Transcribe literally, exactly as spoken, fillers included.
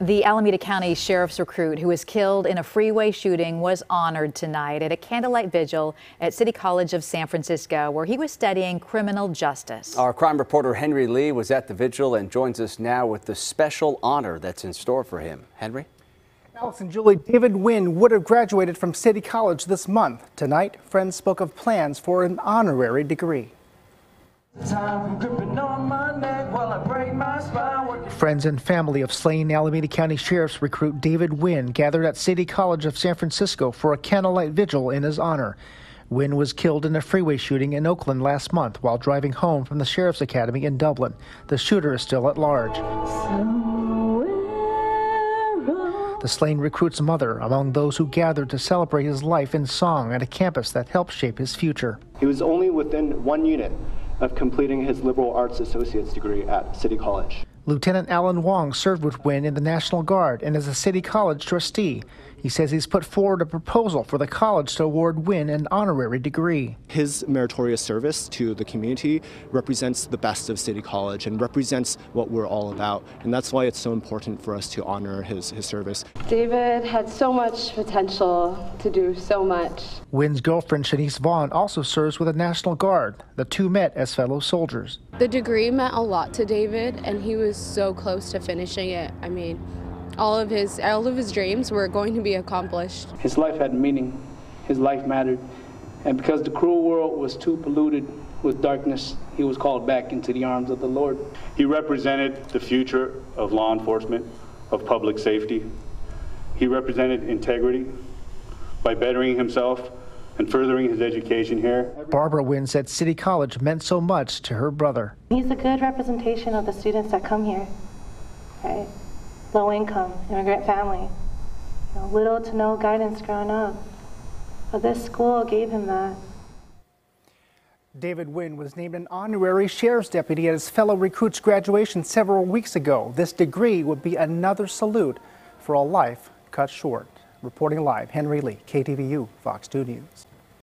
The Alameda County Sheriff's recruit who was killed in a freeway shooting was honored tonight at a candlelight vigil at City College of San Francisco, where he was studying criminal justice. Our crime reporter Henry Lee was at the vigil and joins us now with the special honor that's in store for him. Henry? Alex and Julie, David Nguyen would have graduated from City College this month. Tonight, friends spoke of plans for an honorary degree. Time gripping on my neck while I break my spine. Friends and family of slain Alameda County Sheriff's recruit David Nguyen gathered at City College of San Francisco for a candlelight vigil in his honor. Nguyen was killed in a freeway shooting in Oakland last month while driving home from the Sheriff's Academy in Dublin. The shooter is still at large. The slain recruit's mother among those who gathered to celebrate his life in song at a campus that helped shape his future. He was only within one unit of completing his liberal arts associate's degree at City College. Lieutenant Allen Wong served with Nguyen in the National Guard and is a City College trustee. He says he's put forward a proposal for the college to award Nguyen an honorary degree. His meritorious service to the community represents the best of City College and represents what we're all about, and that's why it's so important for us to honor his, his service. David had so much potential to do so much. Nguyen's girlfriend Shanice Vaughn also serves with the National Guard. The two met as fellow soldiers. The degree meant a lot to David, and he was so close to finishing it. I mean, all of his all of his dreams were going to be accomplished. His life had meaning. His life mattered. And because the cruel world was too polluted with darkness, he was called back into the arms of the Lord. He represented the future of law enforcement, of public safety. He represented integrity by bettering himself and furthering his education here. Barbara Nguyen said City College meant so much to her brother. He's a good representation of the students that come here, right? Low income, immigrant family, you know, little to no guidance growing up, but this school gave him that. David Nguyen was named an honorary sheriff's deputy at his fellow recruit's graduation several weeks ago. This degree would be another salute for a life cut short. Reporting live, Henry Lee, K T V U, Fox two News.